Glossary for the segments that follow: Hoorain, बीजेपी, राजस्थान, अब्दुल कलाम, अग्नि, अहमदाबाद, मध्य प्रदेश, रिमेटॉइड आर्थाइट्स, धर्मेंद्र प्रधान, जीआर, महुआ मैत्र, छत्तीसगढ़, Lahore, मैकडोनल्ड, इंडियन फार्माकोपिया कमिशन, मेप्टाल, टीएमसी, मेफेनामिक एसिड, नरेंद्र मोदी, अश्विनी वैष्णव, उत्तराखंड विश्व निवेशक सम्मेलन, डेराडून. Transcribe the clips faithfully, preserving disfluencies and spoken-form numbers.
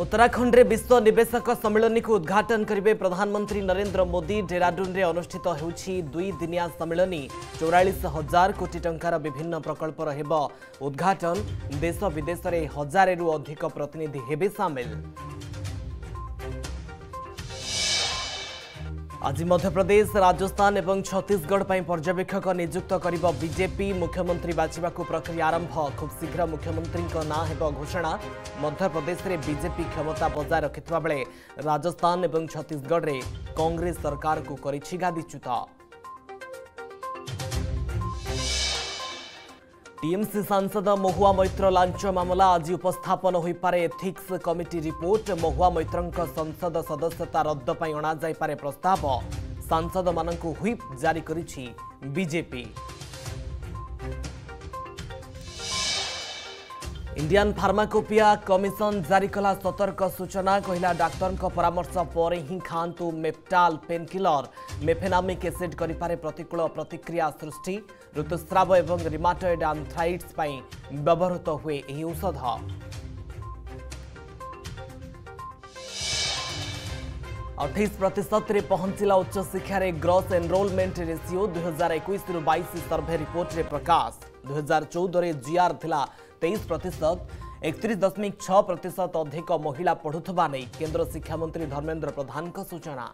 उत्तराखंड विश्व निवेशक सम्मेलन को उद्घाटन करेंगे प्रधानमंत्री नरेंद्र मोदी। डेराडून में अनुष्ठित होउछि दुई दिनिया सम्मेलन। चौरालीस हजार कोटी टंकार विभिन्न प्रकल्प हेब उद्घाटन। देश विदेश में हजारे रु अधिक प्रतिनिधि हेबे सामिल। आज मध्य प्रदेश, राजस्थान और छत्तीसगढ़ पर्यवेक्षक नियुक्त करिबो बीजेपी। मुख्यमंत्री बाछिबा को प्रक्रिया आरंभ। खूब शीघ्र मुख्यमंत्री का नाम हेबो घोषणा। मध्य प्रदेश में बीजेपी क्षमता बजाय रखिता बेले राजस्थान और छत्तीसगढ़ रे कांग्रेस सरकार को करिछि गादीच्युत। टीएमसी सांसद महुआ मैत्र लांच मामला आज उपस्थापन हो पारे ethics committee report. महुआ मैत्र संसद सदस्यता रद्द पर अणाई पारे प्रस्ताव। सांसद मानक ह्विप जारी करिछि बीजेपी। इंडियन फार्माकोपिया कमिशन जारी कला सतर्क सूचना। कहला डाक्तर को परामर्श पर ही खातु मेप्टाल पेनकिलर। मेफेनामिक एसिड करिपारे प्रतिकूल प्रतिक्रिया सृष्टि। ऋतुस्राव एवं रिमेटॉइड आर्थाइट्स व्यवहृत हुए यह औषध। अठाईस प्रतिशत रे पहुंचला उच्च शिक्षा रे ग्रॉस एनरोलमेंट रेशियो। दो हजार इक्कीस बाईस सर्वे रिपोर्ट रे प्रकाश। दो हजार चौदह रे जीआर थिला तेईस प्रतिशत। एकतीस दशमिक छह प्रतिशत अधिक महिला पढ़ुवा नहीं केन्द्र शिक्षा मंत्री धर्मेंद्र प्रधान का सूचना।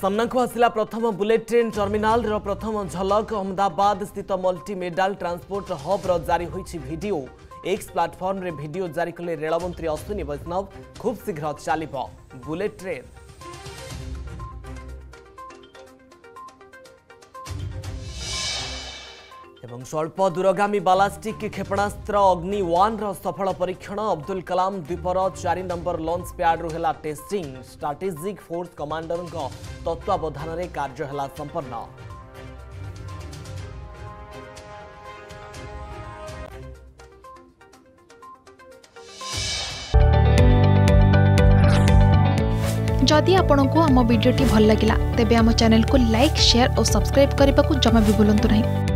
सामनाकु आसला प्रथम बुलेट ट्रेन टर्मिनाल रो प्रथम झलक। अहमदाबाद स्थित मल्टीमेडाल ट्रांसपोर्ट हब रो जारी होइछि वीडियो। एक्स प्लाटफॉर्म रे वीडियो जारी कले रेलमंत्री अश्विनी वैष्णव। खूब शीघ्र चलिबो बुलेट ट्रेन। एवं स्वल्प दूरगामी बालास्टिक क्षेपणास्त्र अग्नि वन सफल परीक्षण। अब्दुल कलाम द्वीपर चार नंबर लॉन्च पैड रु हला टेस्टिंग। स्ट्रेटेजिक फोर्स कमांडर का तत्वावधान रे कार्य हला संपन्न। जदि आपंक आम भिडी भल लगा तेब आम चैनल को लाइक, शेयर और सब्सक्राइब करने को जमा भी भूलु ना।